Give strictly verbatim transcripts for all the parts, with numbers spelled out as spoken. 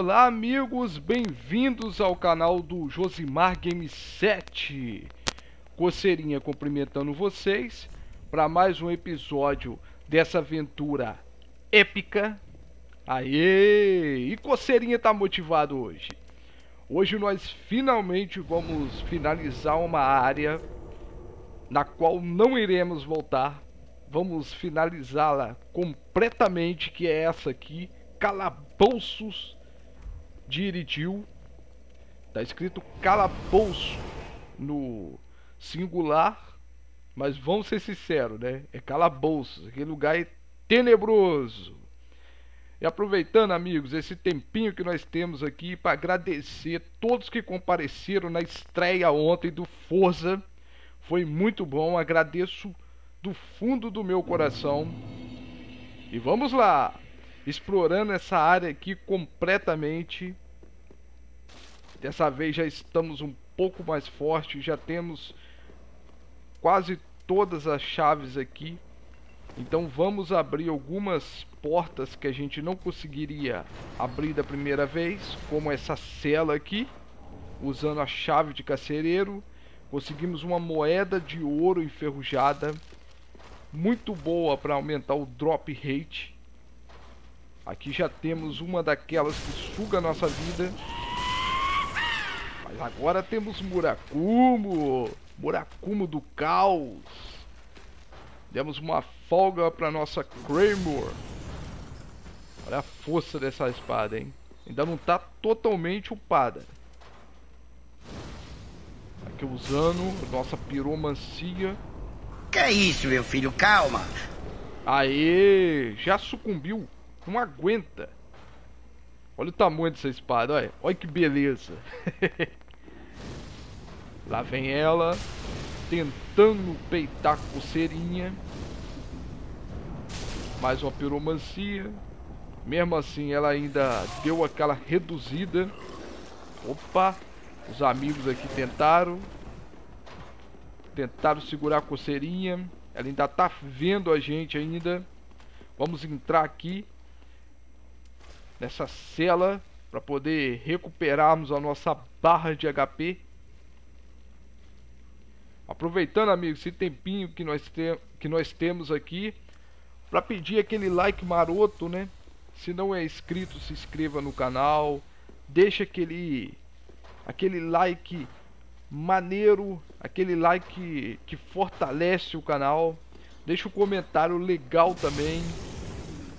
Olá amigos, bem-vindos ao canal do Josimar Games sete. Coceirinha cumprimentando vocês para mais um episódio dessa aventura épica. Aê! E Coceirinha tá motivado hoje. Hoje nós finalmente vamos finalizar uma área na qual não iremos voltar. Vamos finalizá-la completamente, que é essa aqui, Calabouços de Iritil. Tá escrito calabouço no singular, mas vamos ser sinceros, né? É calabouços, aquele lugar é tenebroso. E aproveitando, amigos, esse tempinho que nós temos aqui para agradecer todos que compareceram na estreia ontem do Forza. Foi muito bom, agradeço do fundo do meu coração. E vamos lá, explorando essa área aqui completamente. Dessa vez já estamos um pouco mais fortes, já temos quase todas as chaves aqui. Então vamos abrir algumas portas que a gente não conseguiria abrir da primeira vez, como essa cela aqui, usando a chave de carcereiro. Conseguimos uma moeda de ouro enferrujada, muito boa para aumentar o drop rate. Aqui já temos uma daquelas que suga a nossa vida. Mas agora temos Murakumo, Murakumo do caos. Demos uma folga para nossa Claymore. Olha a força dessa espada, hein? Ainda não está totalmente upada. Aqui usando nossa piromancia. Que é isso, meu filho? Calma! Aê! Já sucumbiu. Não aguenta. Olha o tamanho dessa espada, olha. Olha que beleza. Lá vem ela, tentando peitar a Coceirinha. Mais uma piromancia. Mesmo assim, ela ainda deu aquela reduzida. Opa! Os amigos aqui tentaram. Tentaram segurar a Coceirinha. Ela ainda tá vendo a gente ainda. Vamos entrar aqui nessa cela para poder recuperarmos a nossa barra de H P. Aproveitando, amigos, esse tempinho que nós, te que nós temos aqui para pedir aquele like maroto, né? Se não é inscrito, se inscreva no canal, deixa aquele aquele like maneiro, aquele like que fortalece o canal. Deixa um comentário legal também.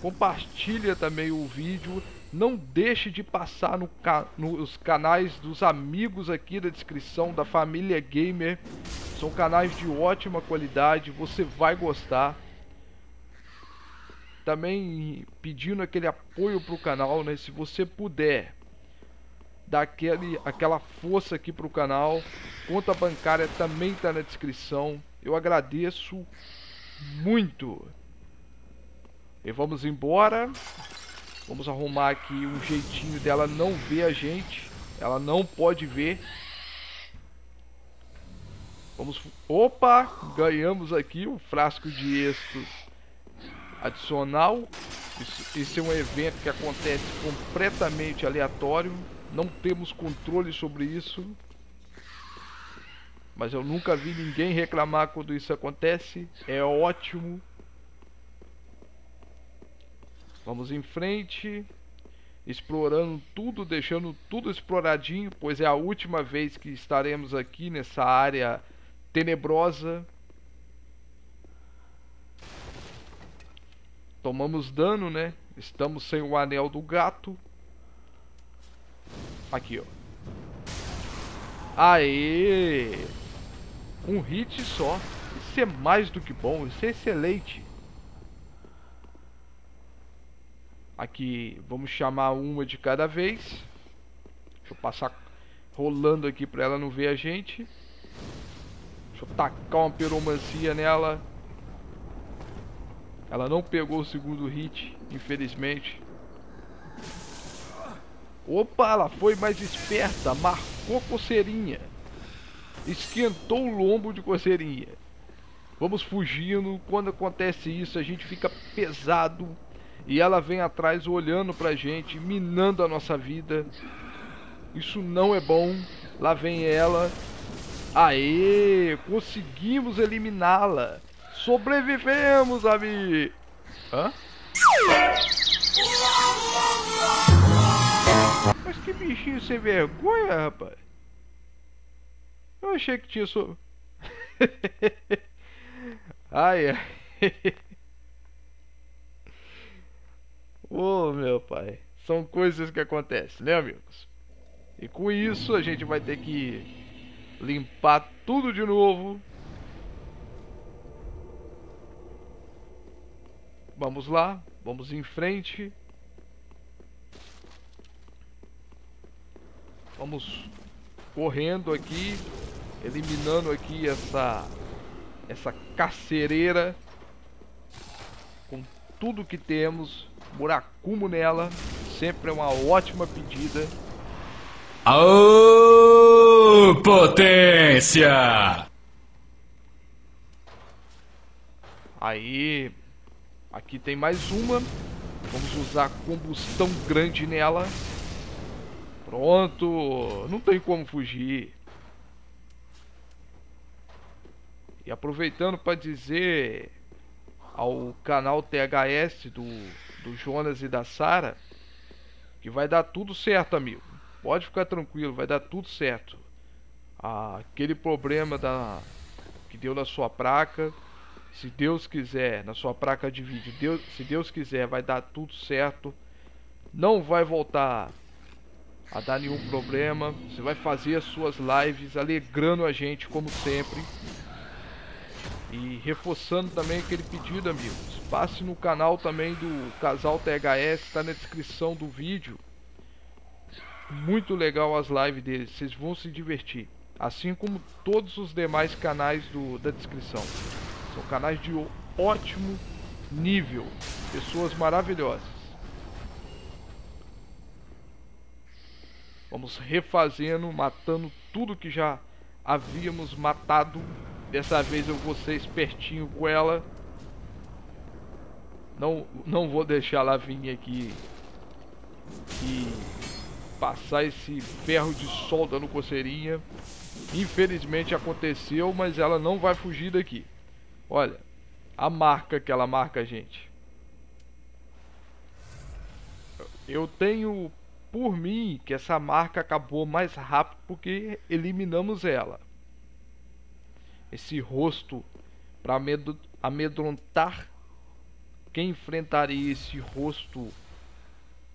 Compartilha também o vídeo. Não deixe de passar no ca... nos canais dos amigos aqui da descrição, da Família Gamer. São canais de ótima qualidade, você vai gostar. Também pedindo aquele apoio para o canal, né? Se você puder dar aquele... aquela força aqui para o canal. Conta bancária também está na descrição. Eu agradeço muito. E vamos embora. Vamos arrumar aqui um jeitinho dela não ver a gente. Ela não pode ver. Vamos. Opa! Ganhamos aqui um frasco de êxtos adicional. Isso, esse é um evento que acontece completamente aleatório. Não temos controle sobre isso. Mas eu nunca vi ninguém reclamar quando isso acontece. É ótimo. Vamos em frente, explorando tudo, deixando tudo exploradinho, pois é a última vez que estaremos aqui nessa área tenebrosa. Tomamos dano, né? Estamos sem o anel do gato. Aqui, ó. Aê! Um hit só. Isso é mais do que bom, isso é excelente. Aqui, vamos chamar uma de cada vez. Deixa eu passar rolando aqui pra ela não ver a gente. Deixa eu tacar uma piromancia nela. Ela não pegou o segundo hit, infelizmente. Opa, ela foi mais esperta. Marcou Coceirinha. Esquentou o lombo de Coceirinha. Vamos fugindo. Quando acontece isso, a gente fica pesado E ela vem atrás olhando pra gente, minando a nossa vida. Isso não é bom. Lá vem ela. Aê! Conseguimos eliminá-la. Sobrevivemos, amigo. Hã? Mas que bichinho sem vergonha, rapaz. Eu achei que tinha so... ai, ai. Ô, meu pai. São coisas que acontecem, né, amigos? E com isso a gente vai ter que limpar tudo de novo. Vamos lá, vamos em frente. Vamos correndo aqui, eliminando aqui essa essa carcereira com tudo que temos. Murakumo nela, sempre é uma ótima pedida. Aô, potência! Aí, aqui tem mais uma. Vamos usar combustão grande nela. Pronto, não tem como fugir. E aproveitando para dizer ao canal T H S do, do Jonas e da Sara que vai dar tudo certo, amigo. Pode ficar tranquilo, vai dar tudo certo. Ah, aquele problema da que deu na sua placa, se Deus quiser, na sua placa de vídeo, Deus, se Deus quiser, vai dar tudo certo. Não vai voltar a dar nenhum problema. Você vai fazer as suas lives alegrando a gente, como sempre. E reforçando também aquele pedido, amigos. Passe no canal também do Casal T H S, está na descrição do vídeo. Muito legal as lives deles, vocês vão se divertir. Assim como todos os demais canais do, da descrição. São canais de ótimo nível. Pessoas maravilhosas. Vamos refazendo, matando tudo que já havíamos matado. Dessa vez eu vou ser espertinho com ela. Não, não vou deixar ela vir aqui e passar esse ferro de solda no coceirinha. Infelizmente aconteceu, mas ela não vai fugir daqui. Olha, a marca que ela marca a gente. Eu tenho por mim que essa marca acabou mais rápido porque eliminamos ela. Esse rosto para amedrontar. Quem enfrentaria esse rosto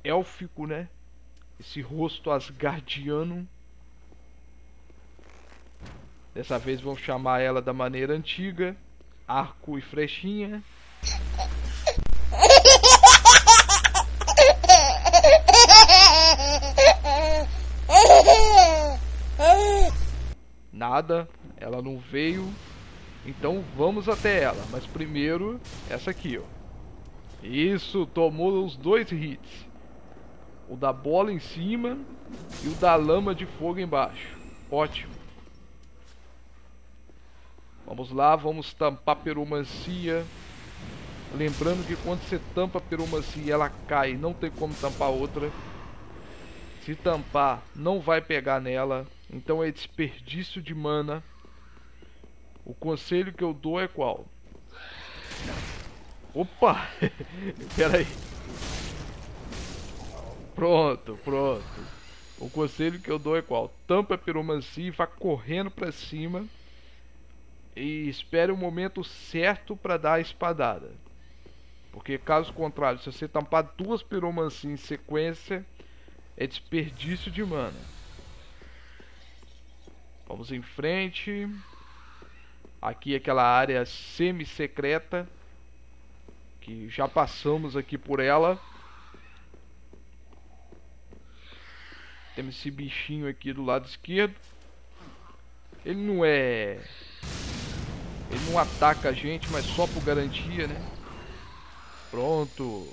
élfico, né? Esse rosto asgardiano. Dessa vez vamos chamar ela da maneira antiga. Arco e flechinha. Nada, ela não veio. Então vamos até ela. Mas primeiro, essa aqui, ó. Isso, tomou os dois hits. O da bola em cima e o da lama de fogo embaixo. Ótimo. Vamos lá, vamos tampar a peromancia. Lembrando que quando você tampa a peromancia, ela cai. Não tem como tampar outra. Se tampar, não vai pegar nela. Então é desperdício de mana. O conselho que eu dou é qual? Opa! Pera aí. Pronto, pronto. O conselho que eu dou é qual? Tampa a piromancia e vá correndo pra cima. E espere o momento certo pra dar a espadada. Porque caso contrário, se você tampar duas piromancias em sequência, é desperdício de mana. Vamos em frente. Aqui aquela área semi-secreta, que já passamos aqui por ela. Temos esse bichinho aqui do lado esquerdo. Ele não é... ele não ataca a gente, mas só por garantia, né? Pronto.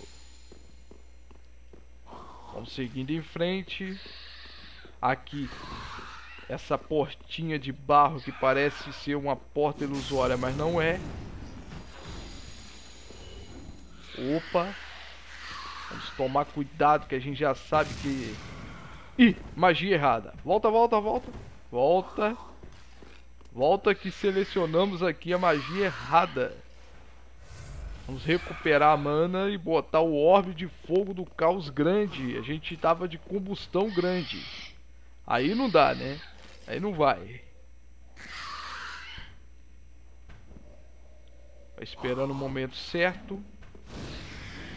Vamos seguindo em frente. Aqui, essa portinha de barro que parece ser uma porta ilusória, mas não é. Opa. Vamos tomar cuidado, que a gente já sabe que... Ih, magia errada. Volta, volta, volta. Volta. Volta que selecionamos aqui a magia errada. Vamos recuperar a mana e botar o orbe de fogo do caos grande. A gente tava de combustão grande. Aí não dá, né? Aí não vai. Vai esperando o momento certo.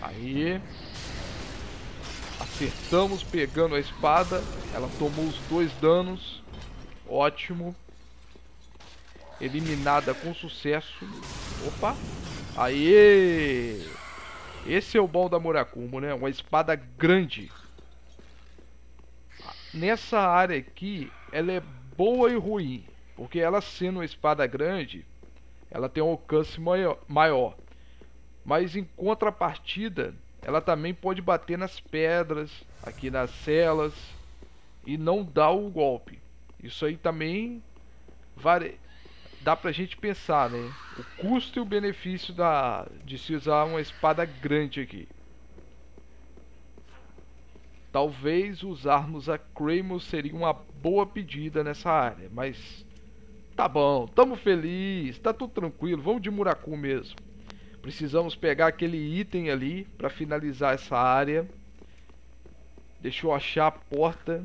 Aí. Acertamos pegando a espada. Ela tomou os dois danos. Ótimo. Eliminada com sucesso. Opa. Aê! Esse é o bom da Murakumo, né? Uma espada grande. Nessa área aqui, ela é boa e ruim. Porque ela sendo uma espada grande, ela tem um alcance maior. Mas em contrapartida, ela também pode bater nas pedras, aqui nas celas, e não dar o golpe. Isso aí também varia. Dá pra gente pensar, né? O custo e o benefício da... de se usar uma espada grande aqui. Talvez usarmos a Kraymos seria uma boa pedida nessa área, mas... Tá bom, tamo feliz, tá tudo tranquilo, vamos de Murakumo mesmo. Precisamos pegar aquele item ali pra finalizar essa área. Deixa eu achar a porta.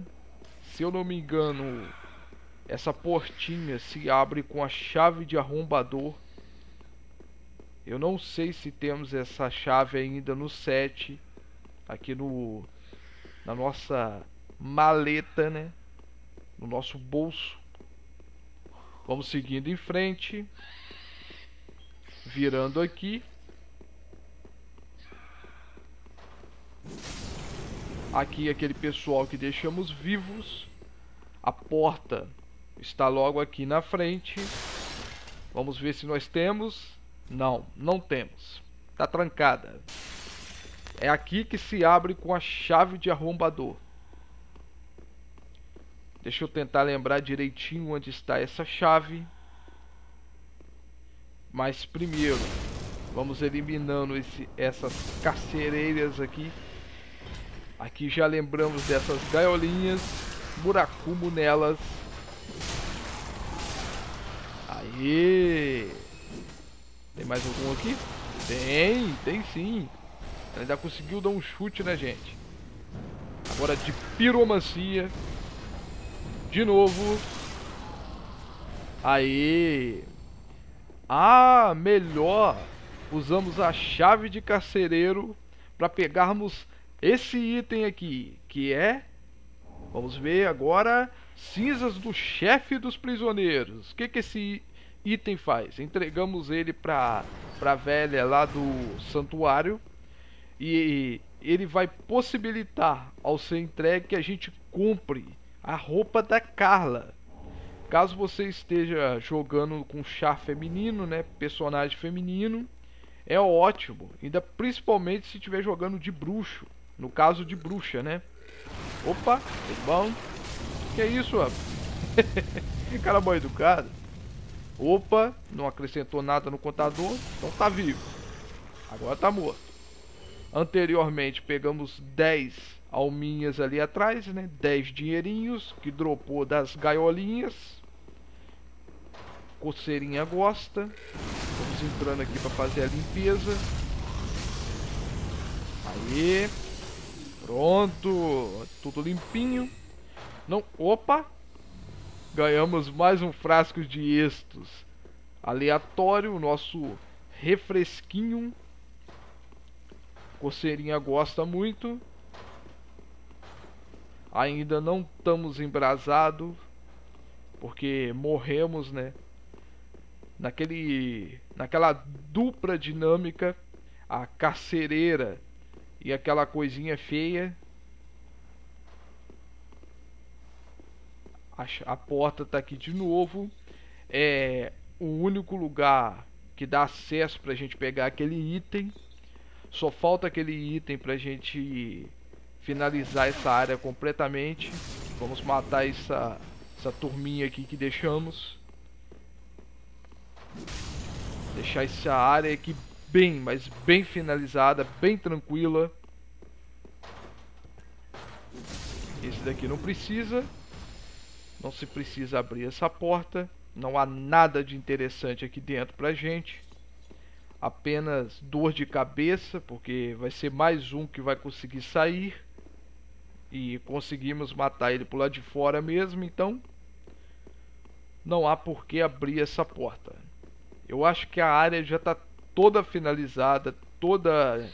Se eu não me engano... Essa portinha se abre com a chave de arrombador. Eu não sei se temos essa chave ainda no set. Aqui no... Na nossa maleta, né? No nosso bolso. Vamos seguindo em frente. Virando aqui. Aqui aquele pessoal que deixamos vivos. A porta... Está logo aqui na frente. Vamos ver se nós temos. Não, não temos. Está trancada. É aqui que se abre com a chave de arrombador. Deixa eu tentar lembrar direitinho onde está essa chave. Mas primeiro, vamos eliminando esse, essas carcereiras aqui. Aqui já lembramos dessas gaiolinhas. Murakumo nelas. Aê! Tem mais algum aqui? Tem, tem sim. Ela ainda conseguiu dar um chute, né, gente? Agora de piromancia. De novo. Aê! Ah, melhor! Usamos a chave de carcereiro para pegarmos esse item aqui, que é... Vamos ver agora... Cinzas do chefe dos prisioneiros. O que que esse item faz? Entregamos ele para para velha lá do santuário e ele vai possibilitar ao ser entregue que a gente compre a roupa da Carla. Caso você esteja jogando com char feminino, né, personagem feminino, é ótimo, ainda principalmente se estiver jogando de bruxo, no caso de bruxa, né? Opa, tudo bom? Que é isso, rapaz? Que cara mal educado. Opa, não acrescentou nada no contador. Então tá vivo. Agora tá morto. Anteriormente pegamos dez alminhas ali atrás, né? dez dinheirinhos que dropou das gaiolinhas. Coceirinha gosta. Vamos entrando aqui pra fazer a limpeza. Aí. Pronto. Tudo limpinho. Não, opa! Ganhamos mais um frasco de estos. Aleatório, o nosso refresquinho. Coceirinha gosta muito. Ainda não estamos embrasados. Porque morremos, né? Naquele, naquela dupla dinâmica. A carcereira e aquela coisinha feia. A porta está aqui de novo. É o único lugar que dá acesso para a gente pegar aquele item. Só falta aquele item para a gente finalizar essa área completamente. Vamos matar essa, essa turminha aqui que deixamos. Deixar essa área aqui bem, mas bem finalizada, bem tranquila. Esse daqui não precisa. Não se precisa abrir essa porta. Não há nada de interessante aqui dentro pra gente. Apenas dor de cabeça, porque vai ser mais um que vai conseguir sair. E conseguimos matar ele por lá de fora mesmo, então não há por que abrir essa porta. Eu acho que a área já está toda finalizada, toda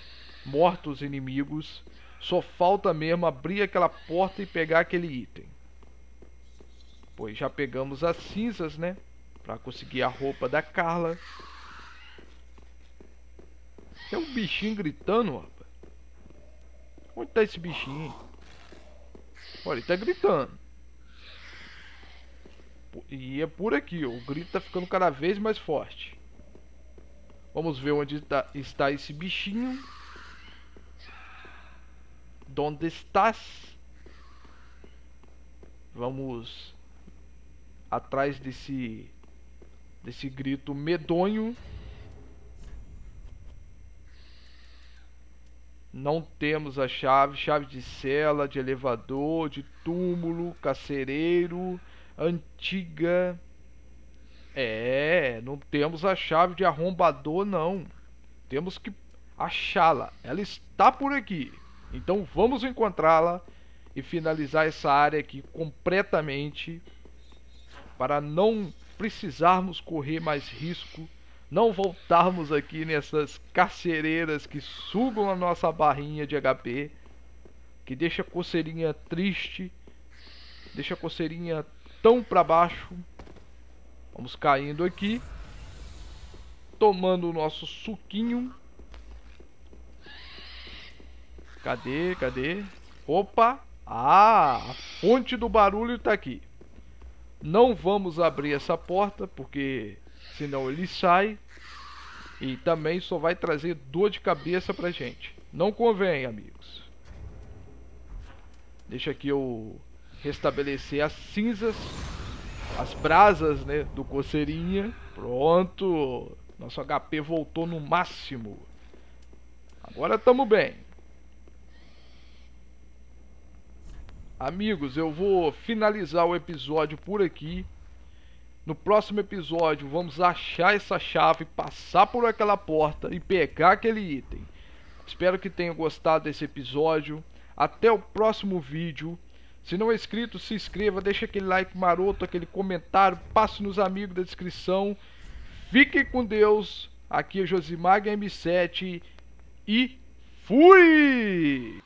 morta os inimigos. Só falta mesmo abrir aquela porta e pegar aquele item. Pois já pegamos as cinzas, né? Para conseguir a roupa da Carla. Tem um bichinho gritando, rapaz. Onde tá esse bichinho? Olha, ele tá gritando. E é por aqui, ó. O grito tá ficando cada vez mais forte. Vamos ver onde tá, está esse bichinho. Onde estás? Vamos atrás desse desse grito medonho. Não temos a chave, chave de cela, de elevador, de túmulo, carcereiro, antiga. É, não temos a chave de arrombador, não. Temos que achá-la. Ela está por aqui. Então vamos encontrá-la e finalizar essa área aqui completamente, para não precisarmos correr mais risco. Não voltarmos aqui nessas carcereiras que sugam a nossa barrinha de H P, que deixa a coceirinha triste, deixa a coceirinha tão pra baixo. Vamos caindo aqui, tomando o nosso suquinho. Cadê, cadê? Opa! Ah, a fonte do barulho tá aqui. Não vamos abrir essa porta, porque senão ele sai. E também só vai trazer dor de cabeça pra gente. Não convém, amigos. Deixa aqui eu restabelecer as cinzas, as brasas, né, do coceirinha. Pronto. Nosso H P voltou no máximo. Agora tamo bem. Amigos, eu vou finalizar o episódio por aqui. No próximo episódio vamos achar essa chave, passar por aquela porta e pegar aquele item. Espero que tenham gostado desse episódio. Até o próximo vídeo. Se não é inscrito, se inscreva, deixa aquele like maroto, aquele comentário, passe nos amigos da descrição. Fiquem com Deus. Aqui é Josimar Games sete e fui!